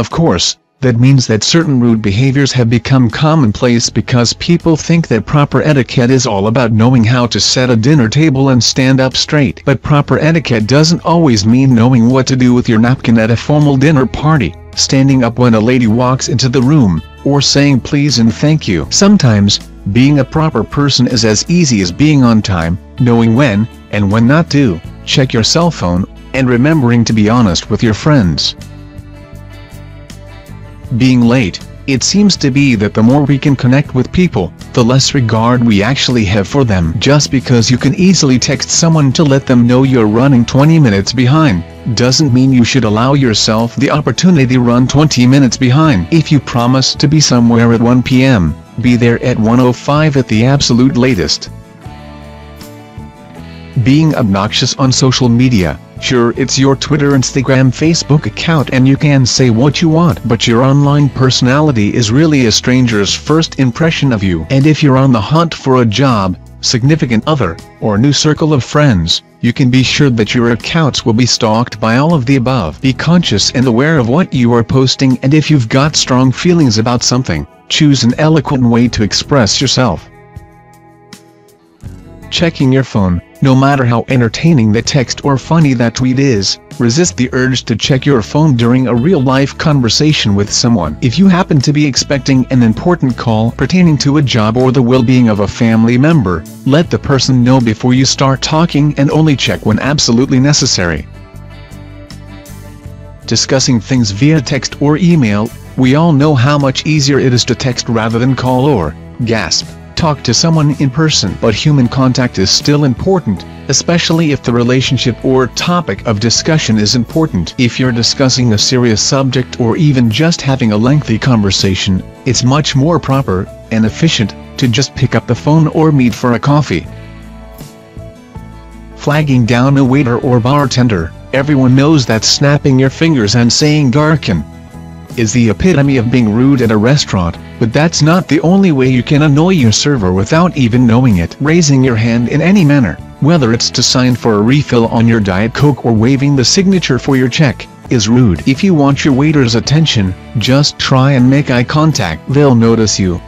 Of course, that means that certain rude behaviors have become commonplace because people think that proper etiquette is all about knowing how to set a dinner table and stand up straight. But proper etiquette doesn't always mean knowing what to do with your napkin at a formal dinner party, standing up when a lady walks into the room, or saying please and thank you. Sometimes, being a proper person is as easy as being on time, knowing when, and when not to, check your cell phone, and remembering to be honest with your friends. Being late, it seems to be that the more we can connect with people, the less regard we actually have for them. Just because you can easily text someone to let them know you're running 20 minutes behind, doesn't mean you should allow yourself the opportunity to run 20 minutes behind. If you promise to be somewhere at 1 p.m., be there at 1:05 at the absolute latest. Being obnoxious on social media. Sure, it's your Twitter, Instagram, Facebook account and you can say what you want, but your online personality is really a stranger's first impression of you. And if you're on the hunt for a job, significant other, or a new circle of friends, you can be sure that your accounts will be stalked by all of the above. Be conscious and aware of what you are posting, and if you've got strong feelings about something, choose an eloquent way to express yourself. Checking your phone. No matter how entertaining the text or funny that tweet is, resist the urge to check your phone during a real-life conversation with someone. If you happen to be expecting an important call pertaining to a job or the well-being of a family member, let the person know before you start talking and only check when absolutely necessary. Discussing things via text or email. We all know how much easier it is to text rather than call or, gasp, talk to someone in person. But human contact is still important, especially if the relationship or topic of discussion is important. If you're discussing a serious subject or even just having a lengthy conversation, it's much more proper and efficient to just pick up the phone or meet for a coffee. Flagging down a waiter or bartender. Everyone knows that snapping your fingers and saying "Garkin" is the epitome of being rude at a restaurant, but that's not the only way you can annoy your server without even knowing it. Raising your hand in any manner, whether it's to sign for a refill on your Diet Coke or waving the signature for your check, is rude. If you want your waiter's attention, just try and make eye contact. They'll notice you.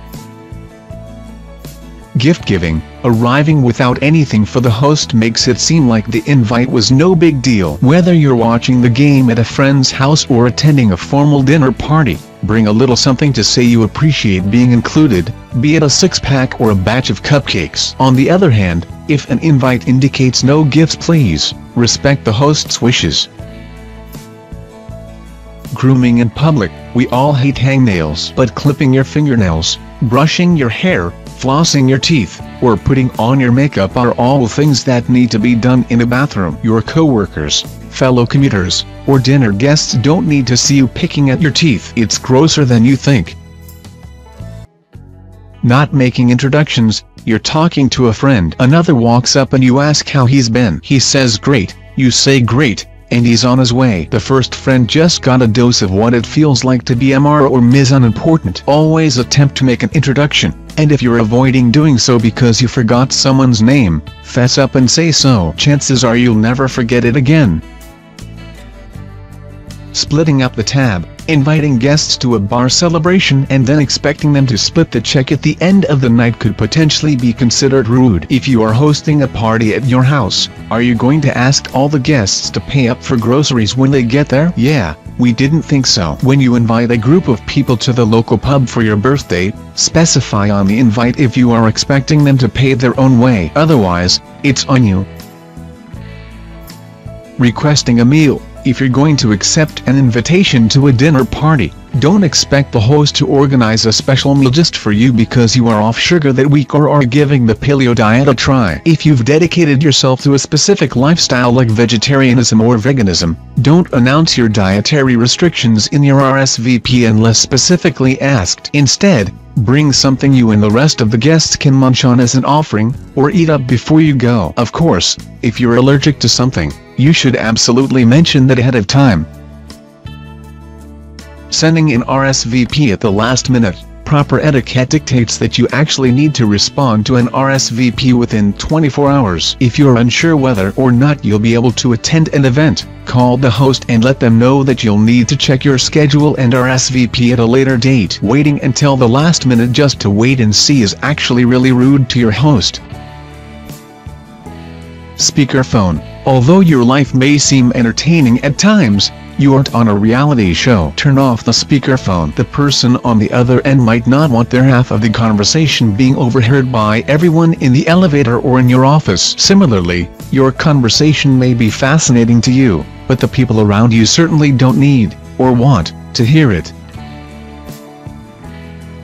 Gift giving. Arriving without anything for the host makes it seem like the invite was no big deal. Whether you're watching the game at a friend's house or attending a formal dinner party, bring a little something to say you appreciate being included, be it a six-pack or a batch of cupcakes. On the other hand, if an invite indicates no gifts, please respect the host's wishes. Grooming in public. We all hate hangnails, but clipping your fingernails, brushing your hair, flossing your teeth, or putting on your makeup are all things that need to be done in a bathroom. Your coworkers, fellow commuters, or dinner guests don't need to see you picking at your teeth. It's grosser than you think. Not making introductions. You're talking to a friend. Another walks up and you ask how he's been. He says great, you say great, and he's on his way. The first friend just got a dose of what it feels like to be Mr. or Ms. Unimportant. Always attempt to make an introduction, and if you're avoiding doing so because you forgot someone's name, fess up and say so. Chances are you'll never forget it again. Splitting up the tab. Inviting guests to a bar celebration and then expecting them to split the check at the end of the night could potentially be considered rude. If you are hosting a party at your house, are you going to ask all the guests to pay up for groceries when they get there? Yeah, we didn't think so. When you invite a group of people to the local pub for your birthday, specify on the invite if you are expecting them to pay their own way. Otherwise, it's on you. Requesting a meal. If you're going to accept an invitation to a dinner party, don't expect the host to organize a special meal just for you because you are off sugar that week or are giving the paleo diet a try. If you've dedicated yourself to a specific lifestyle like vegetarianism or veganism, don't announce your dietary restrictions in your RSVP unless specifically asked. Instead, bring something you and the rest of the guests can munch on as an offering, or eat up before you go. Of course, if you're allergic to something, you should absolutely mention that ahead of time. Sending an RSVP at the last minute. proper etiquette dictates that you actually need to respond to an RSVP within 24 hours. If you're unsure whether or not you'll be able to attend an event, call the host and let them know that you'll need to check your schedule and RSVP at a later date. Waiting until the last minute just to wait and see is actually really rude to your host. Speakerphone. Although your life may seem entertaining at times, you aren't on a reality show. Turn off the speakerphone. The person on the other end might not want their half of the conversation being overheard by everyone in the elevator or in your office. Similarly, your conversation may be fascinating to you, but the people around you certainly don't need, or want, to hear it.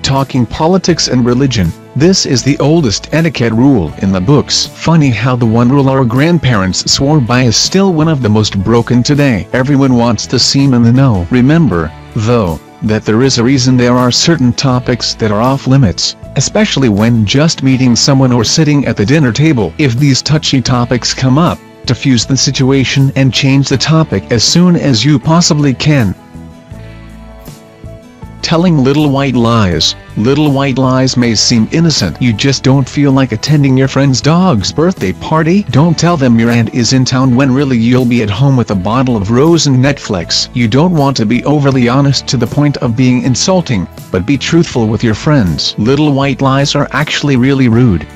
Talking politics and religion. This is the oldest etiquette rule in the books. Funny how the one rule our grandparents swore by is still one of the most broken today. Everyone wants to seem in the know. Remember, though, that there is a reason there are certain topics that are off limits, especially when just meeting someone or sitting at the dinner table. If these touchy topics come up, diffuse the situation and change the topic as soon as you possibly can. Telling little white lies. Little white lies may seem innocent. You just don't feel like attending your friend's dog's birthday party. Don't tell them your aunt is in town when really you'll be at home with a bottle of rose and Netflix. You don't want to be overly honest to the point of being insulting, but be truthful with your friends. Little white lies are actually really rude.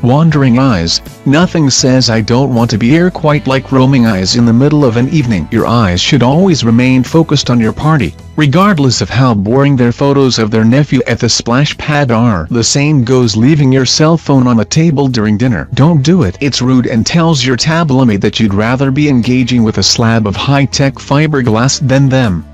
Wandering eyes. Nothing says I don't want to be here quite like roaming eyes in the middle of an evening. Your eyes should always remain focused on your party, regardless of how boring their photos of their nephew at the splash pad are. The same goes leaving your cell phone on the table during dinner. Don't do it. It's rude and tells your tabloid that you'd rather be engaging with a slab of high-tech fiberglass than them.